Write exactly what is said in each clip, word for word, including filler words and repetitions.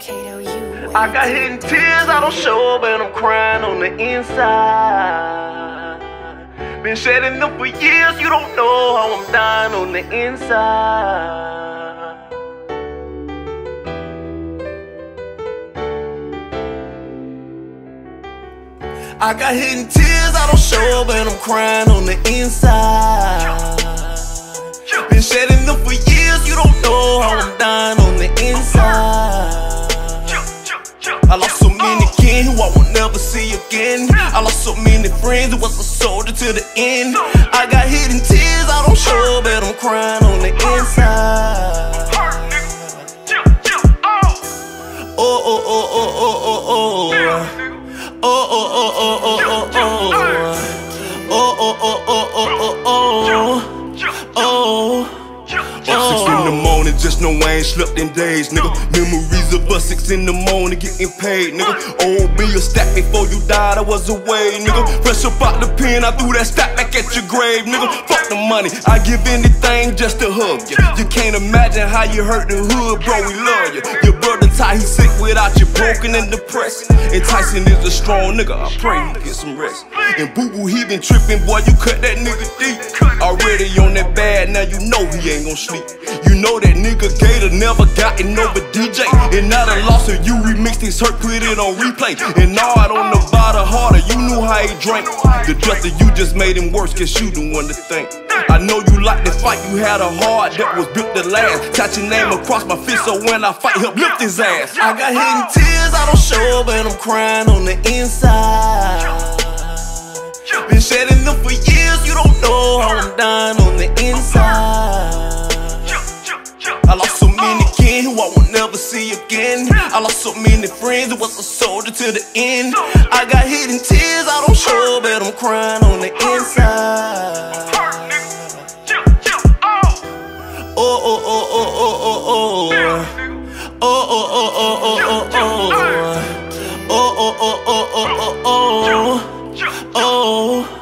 I got hidden tears I don't show up, and I'm crying on the inside. Been shedding them for years, you don't know how I'm dying on the inside. I got hidden tears I don't show up, and I'm crying on the inside. Been shedding them for years, you don't know how I'm dying on the inside. I lost so many kin who I will never see again. I lost so many friends who was a soldier to the end. I got hidden tears I don't show, but I'm crying on the inside. Oh, oh, oh, oh, oh, oh, oh, oh, oh, oh, oh, oh, oh, oh, oh, oh, oh. Six in the morning, just know I ain't slept in days, nigga. Memories of us six in the morning getting paid, nigga. Old bills stacked before you died, I was away, nigga. Fresh up out the pen, I threw that stack back at your grave, nigga. Fuck the money, I give anything just to hug you. You can't imagine how you hurt the hood, bro, we love you. Your brother Ty, he's sick without you, broken and depressed. And Tyson is a strong nigga, I pray you get some rest. And boo-boo, he been tripping, boy, you cut that nigga deep. Already on that bad, now you know he ain't gon' sleep. You know that nigga Gator never gotten over D J. And now the loss of you remixed his hurt, put it on replay. And all out on the bottle harder, you knew how he drank. The dress that you just made him worse, cause you the one to think. I know you like to fight, you had a heart that was built to last. Touch your name across my fist, so when I fight, help lift his ass. I got hidden tears I don't show, but I'm crying on the inside. Been shedding them for years, you don't know how I'm dying on the inside. I lost so many kin who I will never see again. I lost so many friends who was a soldier to the end. I got hidden tears I don't show, but I'm crying on the inside. Oh, oh, oh, oh, oh, oh, oh, oh, oh, oh, oh, oh, oh, oh, oh, oh, oh.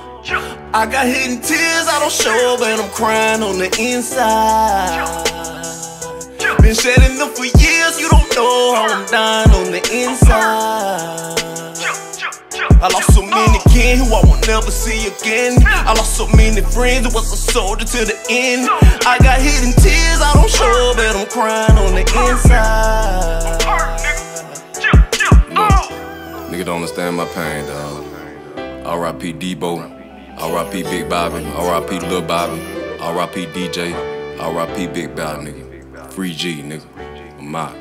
I got hidden tears I don't show, but I'm crying on the inside. Been shedding them for years, you don't know how I'm dying on the inside. I lost so many kin who I will never see again. I lost so many friends who was a soldier to the end. I got hidden tears I don't show, but I'm crying on the inside. Look, nigga don't understand my pain, dog. R I P Debo, R I P Big Bobby, R I P Lil Bobby, R I P D J, R I P Big Bobby, nigga. Free G, nigga. I'm out.